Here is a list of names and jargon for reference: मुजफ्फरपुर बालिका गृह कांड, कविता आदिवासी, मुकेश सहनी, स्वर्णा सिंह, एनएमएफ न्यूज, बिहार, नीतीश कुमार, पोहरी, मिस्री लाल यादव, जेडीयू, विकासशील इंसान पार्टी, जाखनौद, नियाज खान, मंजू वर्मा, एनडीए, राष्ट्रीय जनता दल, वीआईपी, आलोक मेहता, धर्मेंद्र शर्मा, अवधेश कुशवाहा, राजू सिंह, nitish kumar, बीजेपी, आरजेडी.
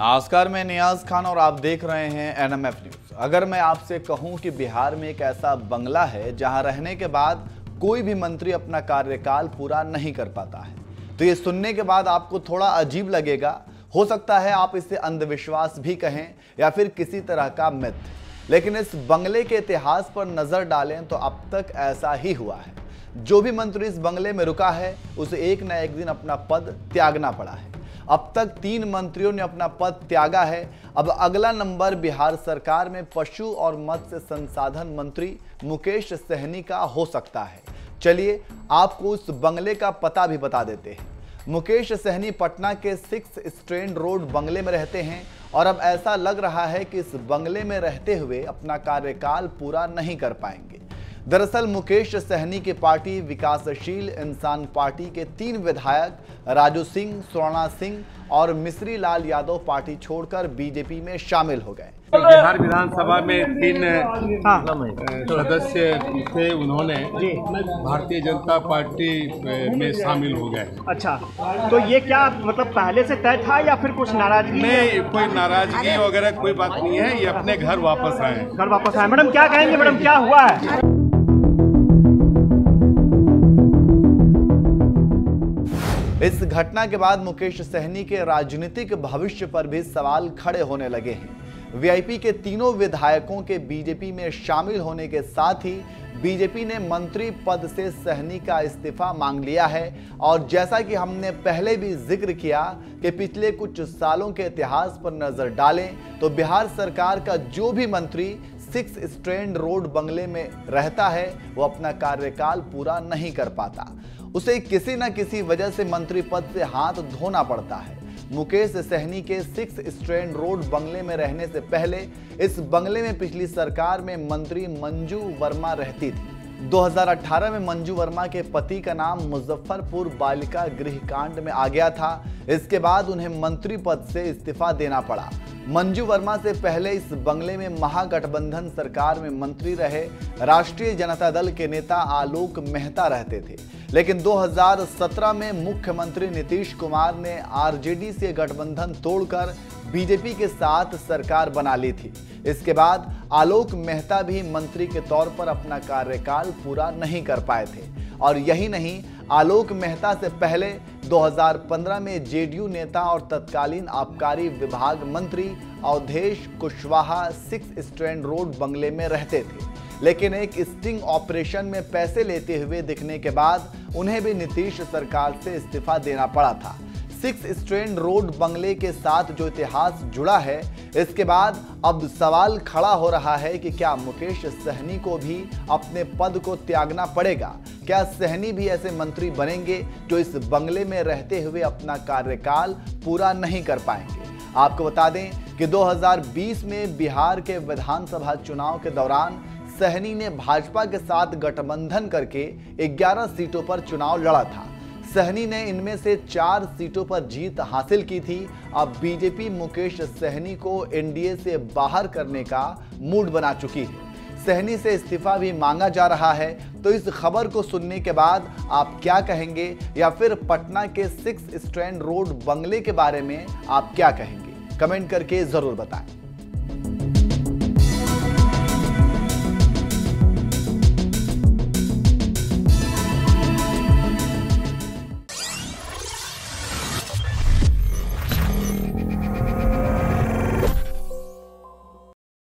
नमस्कार, मैं नियाज खान और आप देख रहे हैं एनएमएफ न्यूज। अगर मैं आपसे कहूं कि बिहार में एक ऐसा बंगला है जहां रहने के बाद कोई भी मंत्री अपना कार्यकाल पूरा नहीं कर पाता है, तो ये सुनने के बाद आपको थोड़ा अजीब लगेगा। हो सकता है आप इसे अंधविश्वास भी कहें या फिर किसी तरह का मिथ, लेकिन इस बंगले के इतिहास पर नजर डालें तो अब तक ऐसा ही हुआ है। जो भी मंत्री इस बंगले में रुका है उसे एक न एक दिन अपना पद त्यागना पड़ा है। अब तक 3 मंत्रियों ने अपना पद त्यागा है। अब अगला नंबर बिहार सरकार में पशु और मत्स्य संसाधन मंत्री मुकेश सहनी का हो सकता है। चलिए आपको उस बंगले का पता भी बता देते हैं। मुकेश सहनी पटना के 6 स्ट्रेन रोड बंगले में रहते हैं और अब ऐसा लग रहा है कि इस बंगले में रहते हुए अपना कार्यकाल पूरा नहीं कर पाएंगे। दरअसल मुकेश सहनी की पार्टी विकासशील इंसान पार्टी के 3 विधायक राजू सिंह, स्वर्णा सिंह और मिस्री लाल यादव पार्टी छोड़कर बीजेपी में शामिल हो गए। बिहार विधानसभा में 3 सदस्य थे, उन्होंने भारतीय जनता पार्टी में शामिल हो गए। अच्छा, तो ये क्या मतलब पहले से तय था या फिर कुछ नाराजगी? नहीं, कोई नाराजगी वगैरह कोई बात नहीं है। ये अपने घर वापस आए। मैडम क्या कहेंगे? मैडम क्या हुआ है? इस घटना के बाद मुकेश सहनी के राजनीतिक भविष्य पर भी सवाल खड़े होने लगे हैं। वीआईपी के तीनों विधायकों के बीजेपी में शामिल होने के साथ ही बीजेपी ने मंत्री पद से सहनी का इस्तीफा मांग लिया है। और जैसा कि हमने पहले भी जिक्र किया कि पिछले कुछ सालों के इतिहास पर नजर डालें तो बिहार सरकार का जो भी मंत्री 6 स्ट्रेन रोड बंगले में रहता है वो अपना कार्यकाल पूरा नहीं कर पाता। उसे किसी न किसी वजह से मंत्री पद से हाथ धोना पड़ता है। मुकेश सहनी के 6 स्ट्रेन रोड बंगले में रहने से पहले इस बंगले में पिछली सरकार में मंत्री मंजू वर्मा रहती थी। 2018 में मंजू वर्मा के पति का नाम मुजफ्फरपुर बालिका गृह कांड में आ गया था। इसके बाद उन्हें मंत्री पद से इस्तीफा देना पड़ा। मंजू वर्मा से पहले इस बंगले में महागठबंधन सरकार में मंत्री रहे राष्ट्रीय जनता दल के नेता आलोक मेहता रहते थे, लेकिन 2017 में मुख्यमंत्री नीतीश कुमार ने आरजेडी से गठबंधन तोड़कर बीजेपी के साथ सरकार बना ली थी। इसके बाद आलोक मेहता भी मंत्री के तौर पर अपना कार्यकाल पूरा नहीं कर पाए थे। और यही नहीं, आलोक मेहता से पहले 2015 में जेडीयू नेता और तत्कालीन आबकारी विभाग मंत्री अवधेश कुशवाहा 6 स्ट्रेन रोड बंगले में रहते थे, लेकिन एक स्टिंग ऑपरेशन में पैसे लेते हुए दिखने के बाद उन्हें भी नीतीश सरकार से इस्तीफा देना पड़ा था। 6 स्ट्रेन रोड बंगले के साथ जो इतिहास जुड़ा है, इसके बाद अब सवाल खड़ा हो रहा है कि क्या मुकेश सहनी को भी अपने पद को त्यागना पड़ेगा? क्या सहनी भी ऐसे मंत्री बनेंगे जो इस बंगले में रहते हुए अपना कार्यकाल पूरा नहीं कर पाएंगे? आपको बता दें कि 2020 में बिहार के विधानसभा चुनाव के दौरान सहनी ने भाजपा के साथ गठबंधन करके 11 सीटों पर चुनाव लड़ा था। सहनी ने इनमें से 4 सीटों पर जीत हासिल की थी। अब बीजेपी मुकेश सहनी को एनडीए से बाहर करने का मूड बना चुकी है। सहनी से इस्तीफा भी मांगा जा रहा है। तो इस खबर को सुनने के बाद आप क्या कहेंगे या फिर पटना के 6 स्ट्रेन रोड बंगले के बारे में आप क्या कहेंगे? कमेंट करके जरूर बताएं।